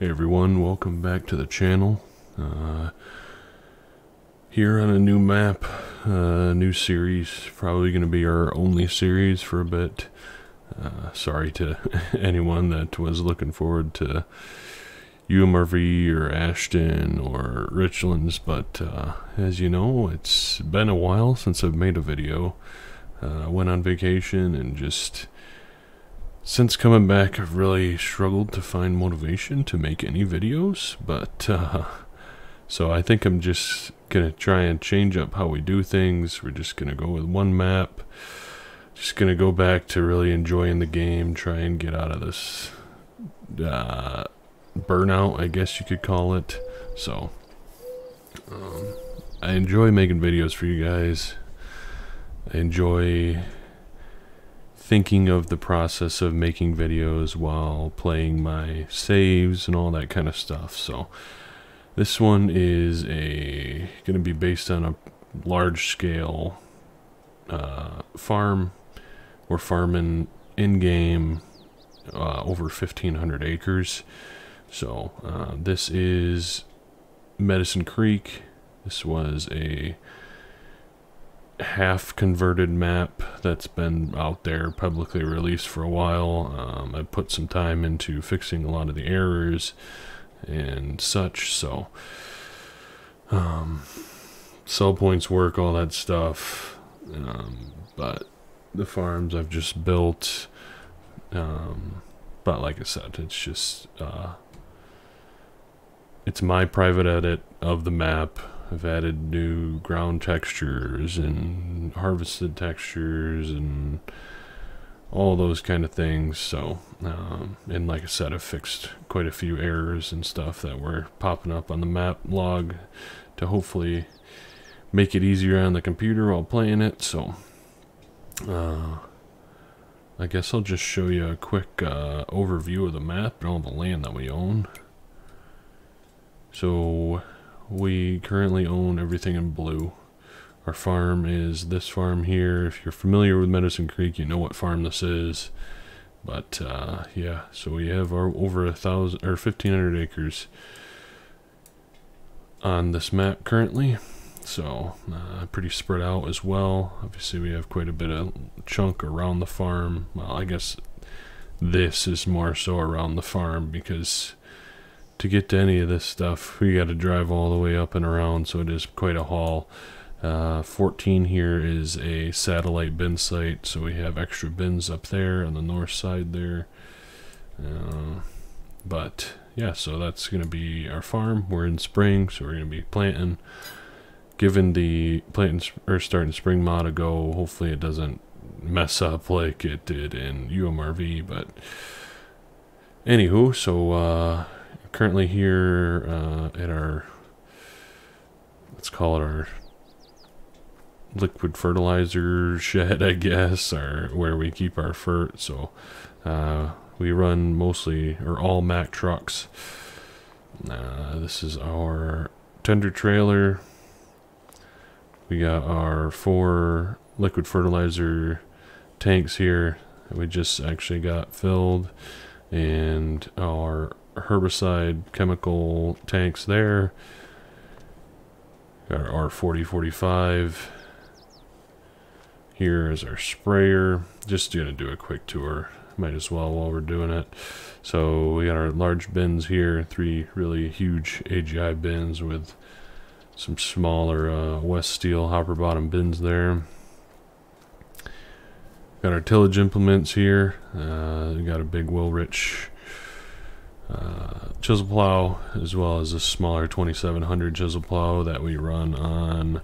Hey everyone, welcome back to the channel. Here on a new map, new series, probably going to be our only series for a bit. Sorry to anyone that was looking forward to UMRV or Ashton or Richlands, but as you know, it's been a while since I've made a video. I went on vacation and just... since coming back, I've really struggled to find motivation to make any videos, but so I think I'm just gonna try and change up how we do things. We're just gonna go with one map, just gonna go back to really enjoying the game, try and get out of this burnout, I guess you could call it. So I enjoy making videos for you guys. I enjoy thinking of the process of making videos while playing my saves and all that kind of stuff. So this one is gonna be based on a large scale farm. We're farming in game over 1,500 acres. So this is Medicine Creek. This was a half converted map that's been out there publicly released for a while. I put some time into fixing a lot of the errors and such, so cell points work, all that stuff, but the farms I've just built, but like I said, it's just it's my private edit of the map. I've added new ground textures and harvested textures and all those kind of things. So, and like I said, I've fixed quite a few errors and stuff that were popping up on the map log to hopefully make it easier on the computer while playing it. So, I guess I'll just show you a quick overview of the map and all the land that we own. So... we currently own everything in blue. Our farm is this farm here. If you're familiar with Medicine Creek, you know what farm this is. But yeah, so we have our over 1,500 acres on this map currently. So pretty spread out as well. Obviously, we have quite a bit of chunk around the farm. Well, I guess this is more so around the farm, because to get to any of this stuff, we got to drive all the way up and around, so it is quite a haul. 14 here is a satellite bin site, so we have extra bins up there on the north side there. But yeah, so that's going to be our farm. We're in spring, so we're going to be planting. Given the planting or starting spring mod a go, hopefully it doesn't mess up like it did in UMRV. But anywho, so currently here at our, let's call it our liquid fertilizer shed, I guess, or where we keep our fert. So we run mostly or all Mack trucks. This is our tender trailer. We got our 4 liquid fertilizer tanks here that we just actually got filled, and our herbicide chemical tanks there. Got our R4045. Here is our sprayer. Just gonna do a quick tour, might as well while we're doing it. So we got our large bins here, 3 really huge AGI bins with some smaller West Steel hopper bottom bins there. Got our tillage implements here. We got a big Wilrich chisel plow, as well as a smaller 2700 chisel plow that we run on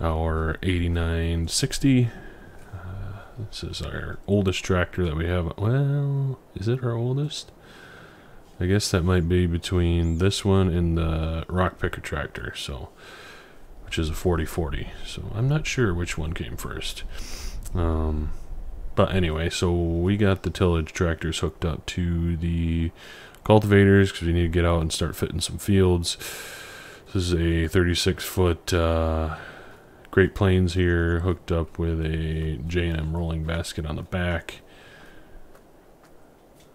our 8960. This is our oldest tractor that we have. Well, is it our oldest? I guess that might be between this one and the rock picker tractor, so, which is a 4040. So I'm not sure which one came first. But anyway, so we got the tillage tractors hooked up to the cultivators because we need to get out and start fitting some fields. This is a 36-foot Great Plains here, hooked up with a J&M rolling basket on the back.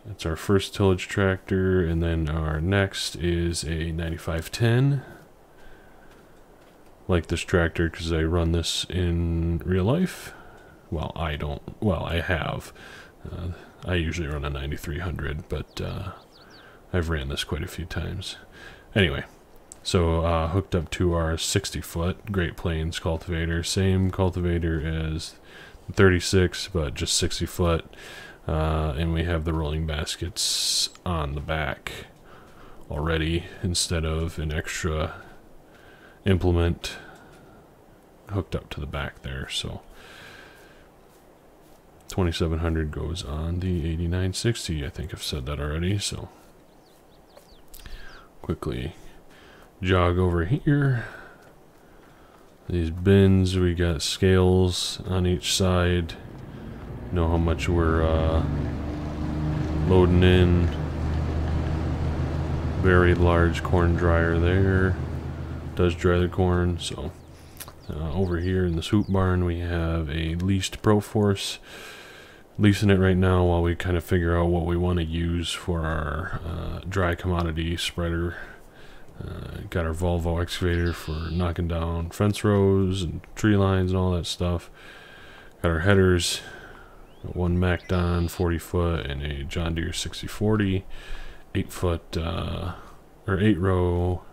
That's our first tillage tractor, and then our next is a 9510. Like this tractor because I run this in real life. Well, I don't. Well, I have. I usually run a 9300, but I've ran this quite a few times. Anyway, so hooked up to our 60-foot Great Plains cultivator. Same cultivator as the 36, but just 60-foot. And we have the rolling baskets on the back already instead of an extra implement hooked up to the back there. So 2700 goes on the 8960. I think I've said that already, so quickly jog over here. These bins, we got scales on each side, know how much we're loading in. Very large corn dryer there, does dry the corn. So over here in the hoop barn we have a leased ProForce, leasing it right now while we kind of figure out what we want to use for our dry commodity spreader. Got our Volvo excavator for knocking down fence rows and tree lines and all that stuff. Got our headers, one MacDon 40-foot and a John Deere 6040, 8-foot or 8-row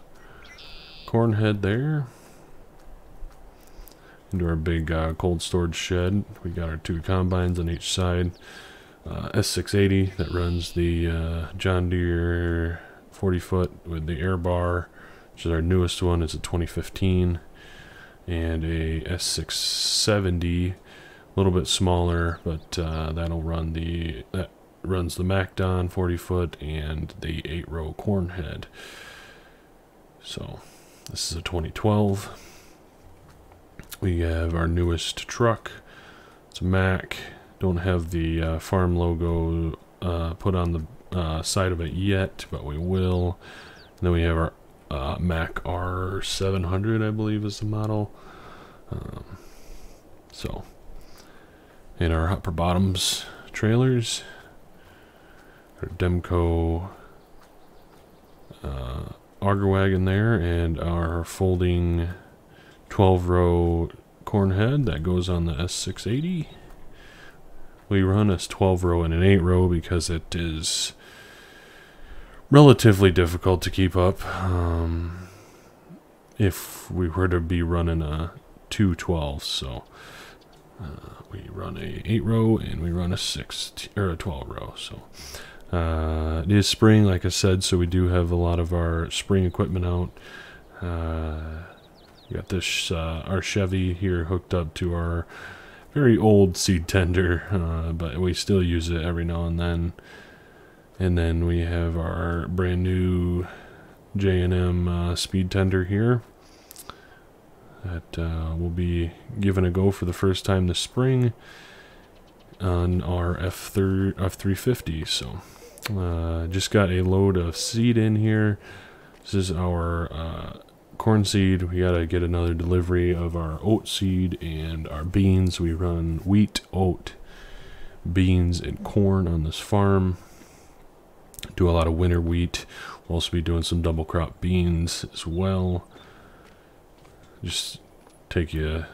corn head there. Into our big cold storage shed, we got our two combines on each side. S680 that runs the John Deere 40-foot with the air bar, which is our newest one. It's a 2015, and a S670. A little bit smaller, but that runs the MacDon 40-foot and the 8-row corn head. So this is a 2012. We have our newest truck. It's a Mack. Don't have the farm logo put on the side of it yet, but we will. And then we have our Mack R700, I believe, is the model. In our upper bottoms trailers, our Demco auger wagon there, and our folding 12-row corn head that goes on the S680. We run a 12-row and an 8-row because it is relatively difficult to keep up. If we were to be running a 2 12s, so. We run a 8-row and we run a 12-row. So it is spring, like I said, so we do have a lot of our spring equipment out. We got this our Chevy here hooked up to our very old seed tender, but we still use it every now and then. And then we have our brand new J&M speed tender here. That will be given a go for the first time this spring on our F350. So just got a load of seed in here. This is our corn seed. We got to get another delivery of our oat seed and our beans. We run wheat, oat, beans, and corn on this farm. Do a lot of winter wheat. We'll also be doing some double crop beans as well. Just take you a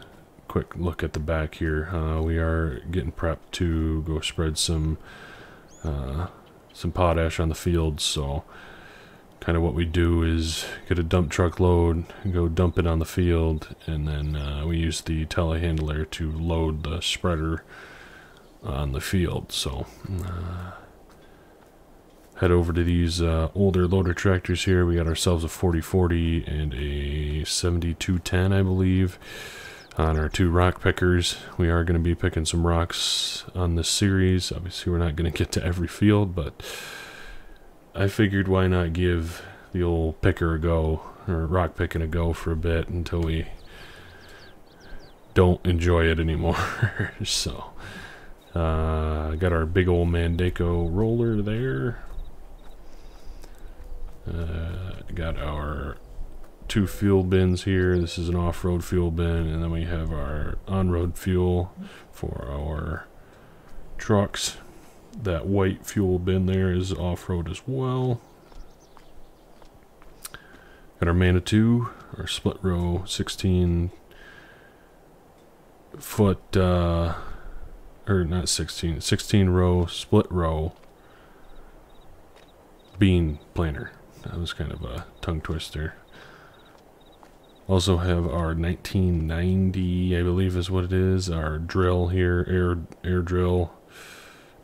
quick look at the back here. We are getting prepped to go spread some potash on the fields. So kind of what we do is get a dump truck load, go dump it on the field, and then we use the telehandler to load the spreader on the field. So head over to these older loader tractors here. We got ourselves a 4040 and a 7210, I believe, on our two rock pickers. We are going to be picking some rocks on this series. Obviously, we're not going to get to every field, but I figured why not give the old picker a go, or rock picking a go for a bit until we don't enjoy it anymore. So, got our big old Mandako roller there. Got our two fuel bins here. This is an off-road fuel bin, and then we have our on-road fuel for our trucks. That white fuel bin there is off-road as well. Got our Manitou, our split row 16 row split row bean planter. That was kind of a tongue twister. Also have our 1990, I believe is what it is, our drill here, air drill,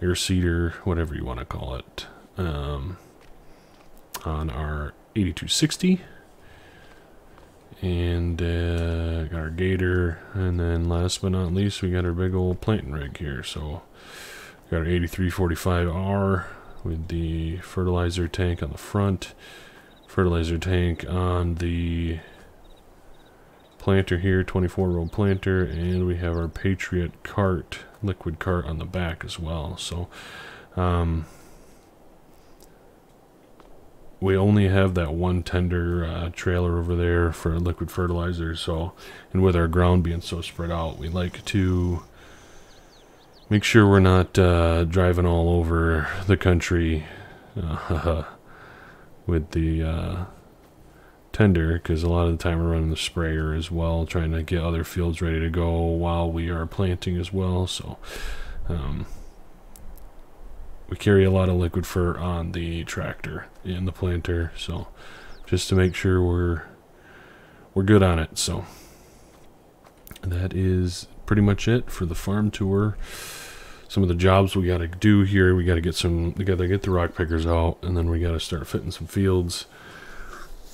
air seeder, whatever you want to call it, on our 8260. And got our Gator, and then last but not least, we got our big old planting rig here. So got our 8345R with the fertilizer tank on the front, fertilizer tank on the planter here, 24-row planter, and we have our Patriot cart, liquid cart on the back as well. So we only have that one tender trailer over there for liquid fertilizer. So, and with our ground being so spread out, we like to make sure we're not driving all over the country with the tender, because a lot of the time we're running the sprayer as well, trying to get other fields ready to go while we are planting as well. So we carry a lot of liquid fur on the tractor and the planter, so just to make sure we're good on it. So that is pretty much it for the farm tour. Some of the jobs we got to do here, we got to get the rock pickers out, and then we got to start fitting some fields.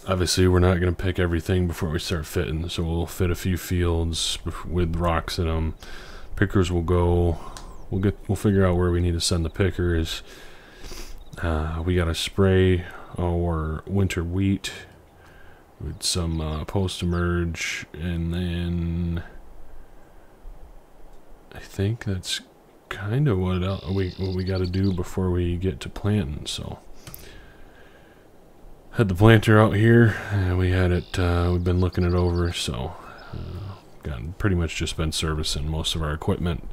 Obviously, we're not going to pick everything before we start fitting, so we'll fit a few fields with rocks in them. Pickers will go. We'll figure out where we need to send the pickers. We got to spray our winter wheat with some post-emerge, and then I think that's kind of what we got to do before we get to planting. So. Had the planter out here, and we had it, we've been looking it over, so got pretty much just been servicing most of our equipment.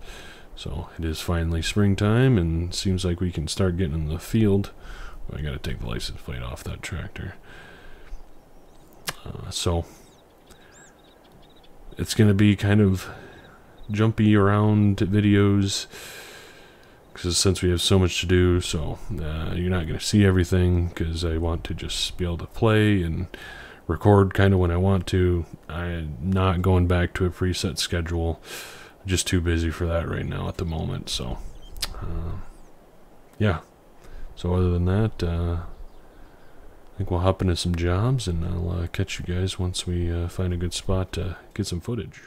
So it is finally springtime, and seems like we can start getting in the field. I gotta take the license plate off that tractor. So it's gonna be kind of jumpy around videos, because since we have so much to do, so you're not going to see everything, because I want to just be able to play and record kind of when I want to. I'm not going back to a preset schedule. I'm just too busy for that right now at the moment. So, yeah. So other than that, I think we'll hop into some jobs, and I'll catch you guys once we find a good spot to get some footage.